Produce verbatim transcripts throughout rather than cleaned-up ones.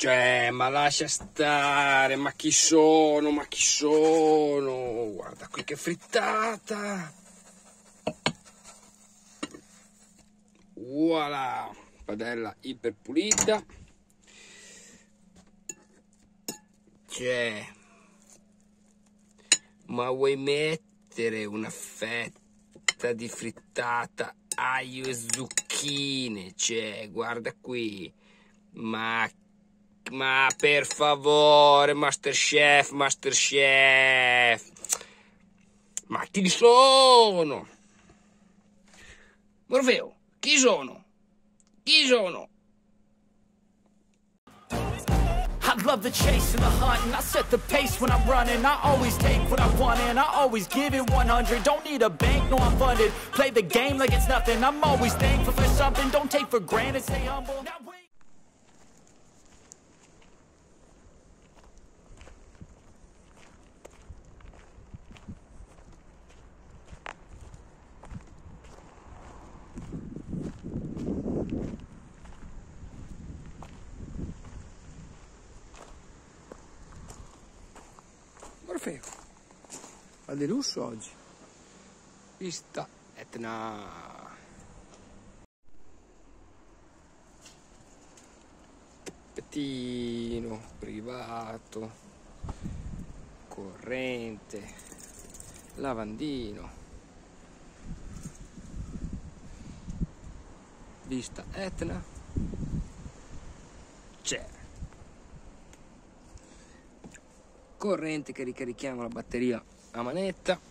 Cioè, ma lascia stare, ma chi sono, ma chi sono? Guarda qui che frittata! Voilà! Padella iper pulita. Cioè, ma vuoi mettere una fetta di frittata, aglio e zucchine? Cioè, guarda qui, ma... Ma per favore, Masterchef, Masterchef, ma chi sono? Morfeo, chi sono? Chi sono? I love the chase and the hunt and I set the pace when I'm running. I always take what I want and I always give it one hundred. Don't need a bank, no I'm funded. Play the game like it's nothing. I'm always thankful for something. Don't take for granted, stay humble. Morfeo, va di lusso oggi. Vista Etna. Pettino, privato, corrente, lavandino. Vista Etna. C'è. Corrente che ricarichiamo la batteria a manetta.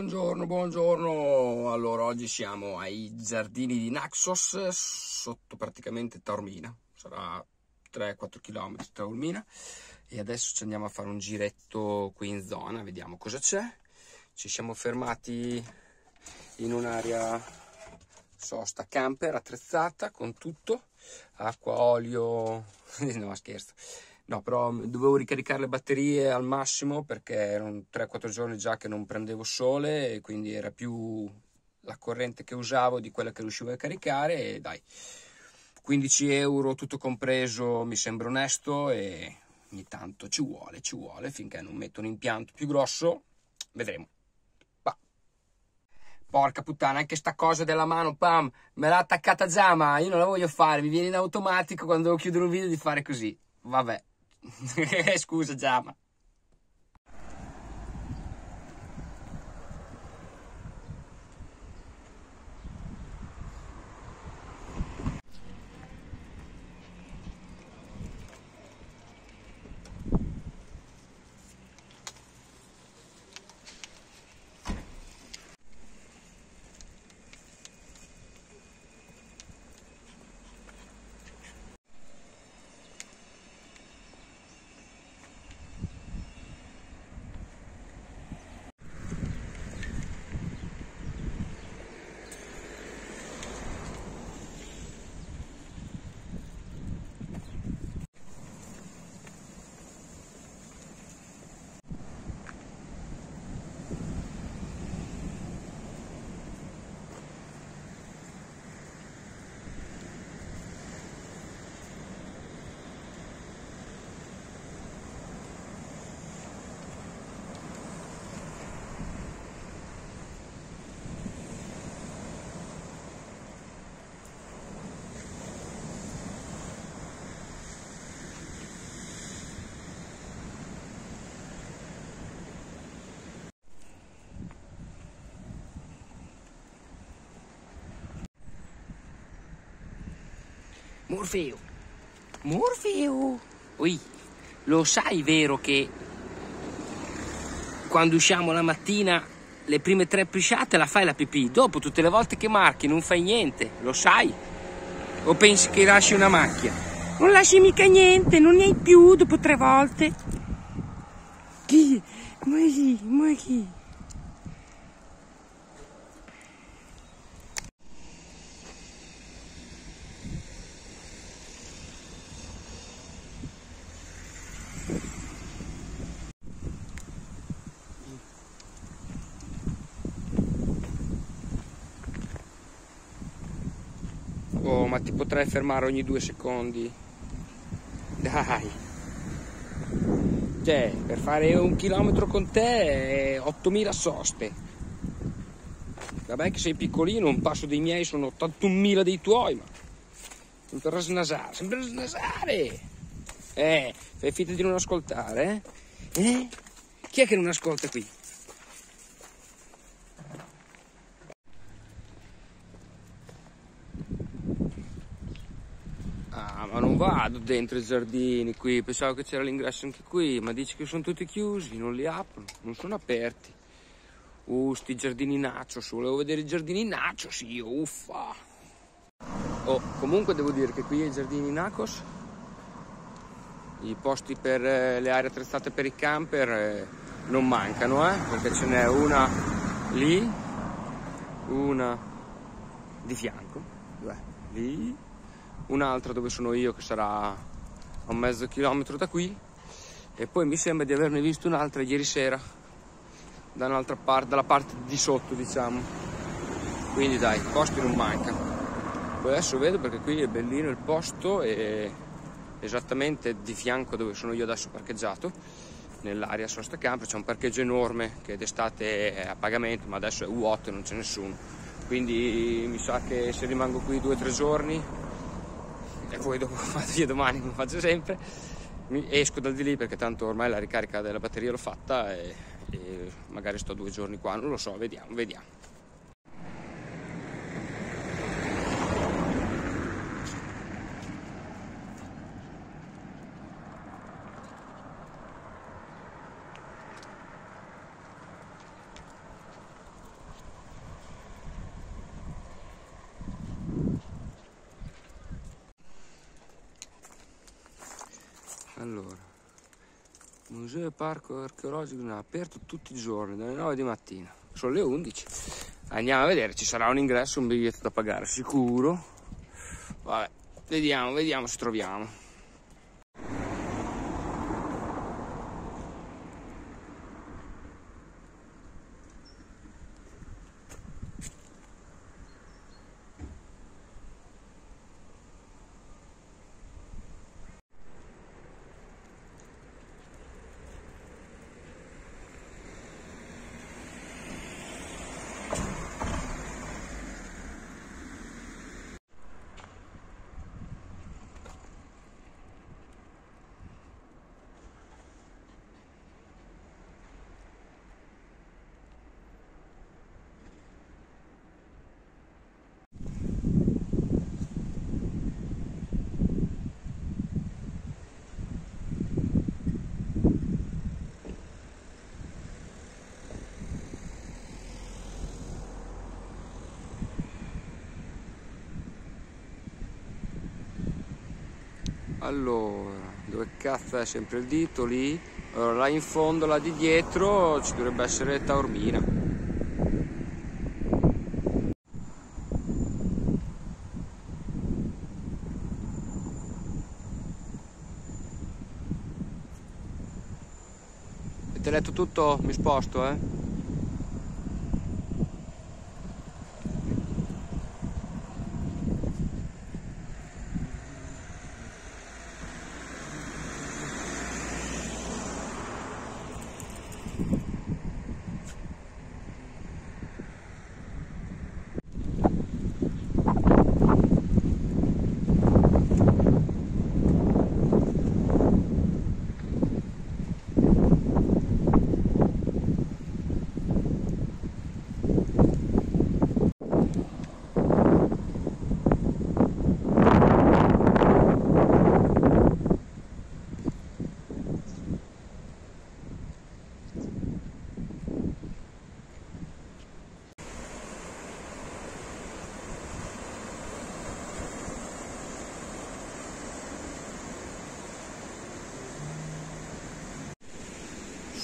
Buongiorno, buongiorno. Allora, oggi siamo ai Giardini di Naxos, sotto praticamente Taormina, sarà tre quattro chilometri Taormina, e adesso ci andiamo a fare un giretto qui in zona, vediamo cosa c'è. Ci siamo fermati in un'area sosta camper attrezzata con tutto, acqua, olio, no scherzo. No, però dovevo ricaricare le batterie al massimo perché erano tre quattro giorni già che non prendevo sole e quindi era più la corrente che usavo di quella che riuscivo a caricare, e dai, quindici euro tutto compreso mi sembra onesto, e ogni tanto ci vuole, ci vuole, finché non metto un impianto più grosso, vedremo. Bah. Porca puttana, anche sta cosa della mano, pam, me l'ha attaccata già, ma io non la voglio fare, mi viene in automatico quando devo chiudere un video di fare così, vabbè. Scusa già, ma Morfeo, Morfeo, ui, lo sai vero che quando usciamo la mattina le prime tre pisciate la fai la pipì, dopo tutte le volte che marchi non fai niente, lo sai? O pensi che lasci una macchia? Non lasci mica niente, non ne hai più dopo tre volte. Chi? Ma chi? Ma chi? Oh, ma ti potrai fermare ogni due secondi? Dai! Cioè, per fare un chilometro con te è ottomila soste. Vabbè che sei piccolino, un passo dei miei sono ottantunomila dei tuoi, ma... sempre snasare, sempre snasare! Eh, fai finta di non ascoltare, eh? Eh? Chi è che non ascolta qui? Ma non vado dentro i giardini qui, pensavo che c'era l'ingresso anche qui, ma dici che sono tutti chiusi, non li aprono, non sono aperti. Uh, sti giardini Naxos, volevo vedere i giardini Naxos io, uffa. Oh, comunque devo dire che qui ai giardini Naxos, i posti per le aree attrezzate per i camper non mancano, eh, perché ce n'è una lì, una di fianco, due, lì. Un'altra dove sono io che sarà a mezzo chilometro da qui, e poi mi sembra di averne visto un'altra ieri sera da un'altra parte, dalla parte di sotto diciamo, quindi dai, posti non mancano. Poi adesso vedo perché qui è bellino il posto, e esattamente di fianco dove sono io adesso parcheggiato nell'area sosta camper c'è un parcheggio enorme che d'estate è a pagamento, ma adesso è vuoto e non c'è nessuno, quindi mi sa che se rimango qui due o tre giorni e poi dopo vado via domani come faccio sempre, mi esco dal di lì perché tanto ormai la ricarica della batteria l'ho fatta, e, e magari sto due giorni qua, non lo so, vediamo, vediamo. Allora, museo e parco archeologico non è aperto tutti i giorni, dalle nove di mattina, sono le undici. Andiamo a vedere, ci sarà un ingresso, un biglietto da pagare, sicuro. Vabbè, vediamo, vediamo se troviamo. Allora, dove cazzo è sempre il dito? Lì? Allora, là in fondo, là di dietro, ci dovrebbe essere Taormina. Avete letto tutto? Mi sposto, eh?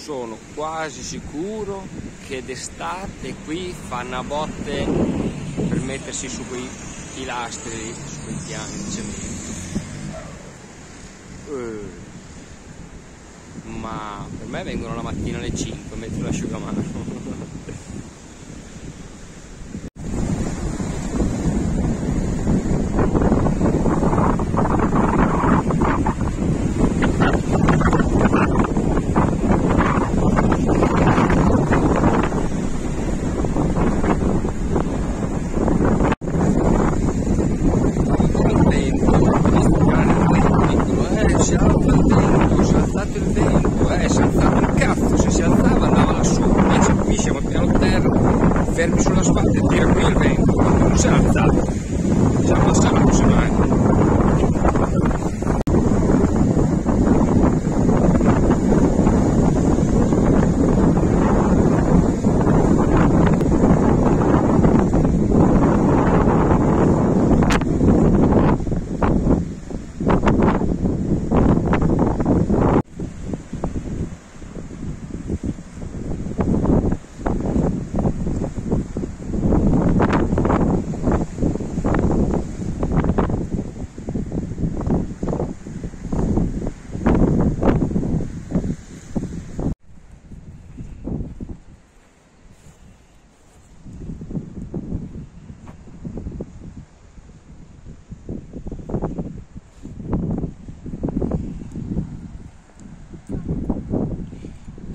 sono quasi sicuro che d'estate qui fanno a botte per mettersi su quei pilastri, su quei piani di cemento. Eh. Ma per me vengono la mattina alle cinque, metto l'asciugamano.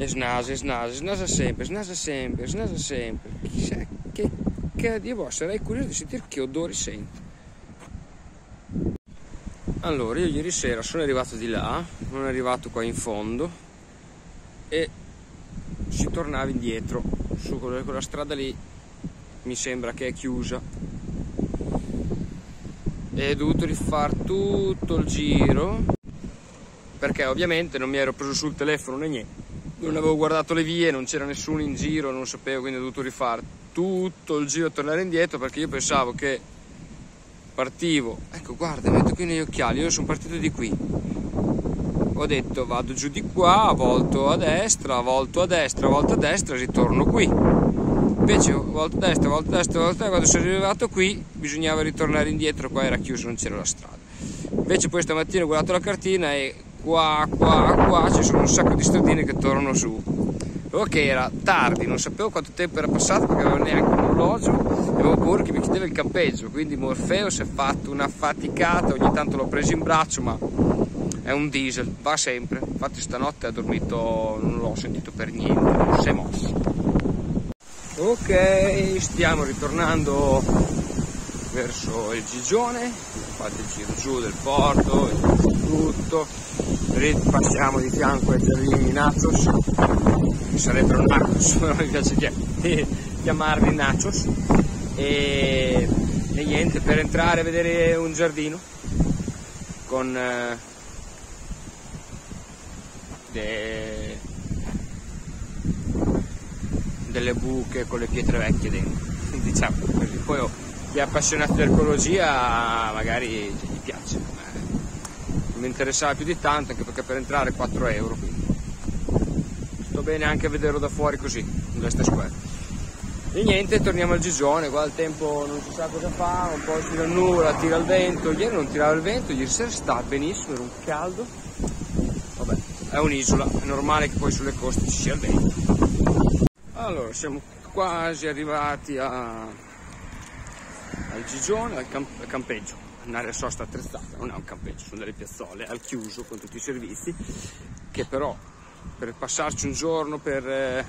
E snasa, snasa, snasa sempre, snasa sempre, snasa sempre. Chissà che cavolo, sarei curioso di sentire che odori sento. Allora, io ieri sera sono arrivato di là, non è arrivato qua in fondo e si tornava indietro, su quella strada lì mi sembra che è chiusa. E ho dovuto rifare tutto il giro perché ovviamente non mi ero preso sul telefono né niente. Non avevo guardato le vie, non c'era nessuno in giro, non sapevo, quindi ho dovuto rifare tutto il giro e tornare indietro perché io pensavo che partivo. Ecco, guarda, metto qui negli occhiali, io sono partito di qui. Ho detto vado giù di qua, volto a destra, volto a destra, volto a destra e ritorno qui. Invece volto a destra, volto a destra, volto a destra, quando sono arrivato qui bisognava ritornare indietro, qua era chiuso, non c'era la strada. Invece poi stamattina ho guardato la cartina e qua, qua, qua, ci sono un sacco di stradine che tornano su. Però che era tardi, non sapevo quanto tempo era passato perché non avevo neanche un orologio e avevo paura che mi chiedeva il campeggio. Quindi Morfeo si è fatto una faticata, ogni tanto l'ho preso in braccio, ma è un diesel, va sempre. Infatti stanotte ha dormito, non l'ho sentito per niente, non si è mosso. Ok, stiamo ritornando verso il Gigione, fate il giro giù del porto e tutto. Passiamo di fianco ai Giardini Naxos, che sarebbero Naxos, però mi piace chiamarli Naxos, e, e niente, per entrare a vedere un giardino con eh, de, delle buche con le pietre vecchie dentro, diciamo così. Poi oh, gli appassionati di archeologia magari gli piace. Mi interessava più di tanto anche perché per entrare quattro euro, quindi sto bene anche a vederlo da fuori così, in questa square. E niente, torniamo al Gigione, qua il tempo non si sa cosa fa, un po' tira nulla, tira il vento, ieri non tirava il vento, ieri sera sta benissimo, era un caldo, vabbè, è un'isola, è normale che poi sulle coste ci sia il vento. Allora, siamo quasi arrivati a... al Gigione, al, camp al campeggio. Un'area sosta attrezzata, non è un campeggio, sono delle piazzole al chiuso con tutti i servizi che però per passarci un giorno per eh,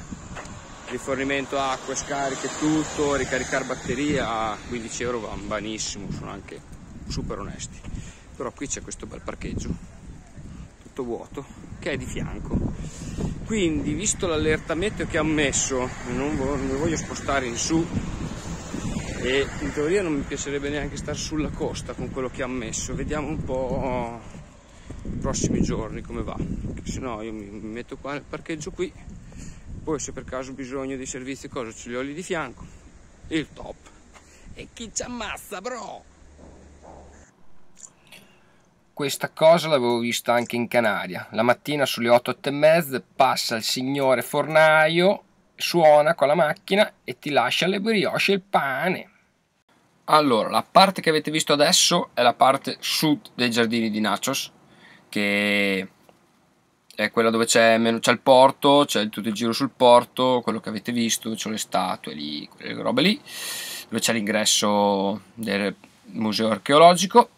rifornimento acqua, scariche, tutto, ricaricare batteria a quindici euro va benissimo, sono anche super onesti. Però qui c'è questo bel parcheggio tutto vuoto che è di fianco, quindi visto l'allertamento che ha messo non mi voglio spostare in su. E in teoria non mi piacerebbe neanche stare sulla costa con quello che ha messo, vediamo un po' i prossimi giorni come va, perché se no io mi metto qua nel parcheggio qui, poi se per caso ho bisogno dei servizi e cose ce li ho lì di fianco, il top. E chi ci ammazza, bro? questa cosa l'avevo vista anche in Canaria. La mattina sulle otto, otto e mezza passa il signore fornaio, suona con la macchina e ti lascia le brioche e il pane. Allora, la parte che avete visto adesso è la parte sud dei Giardini di Naxos, che è quella dove c'è il porto, c'è tutto il giro sul porto, quello che avete visto, c'è le statue lì, quelle robe lì, dove c'è l'ingresso del museo archeologico.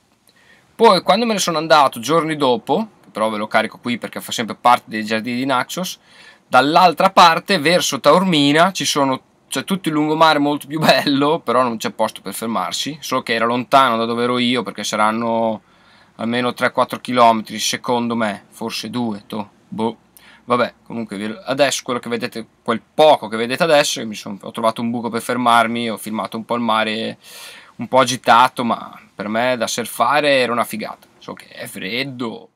Poi quando me ne sono andato giorni dopo, però ve lo carico qui perché fa sempre parte dei Giardini di Naxos, dall'altra parte verso Taormina ci sono, c'è tutto il lungomare molto più bello, però non c'è posto per fermarsi, solo che era lontano da dove ero io, perché saranno almeno tre quattro chilometri secondo me, forse due, to, boh. Vabbè, comunque adesso quello che vedete, quel poco che vedete adesso, mi sono, ho trovato un buco per fermarmi, ho filmato un po' il mare un po' agitato, ma per me da surfare era una figata, so che è freddo.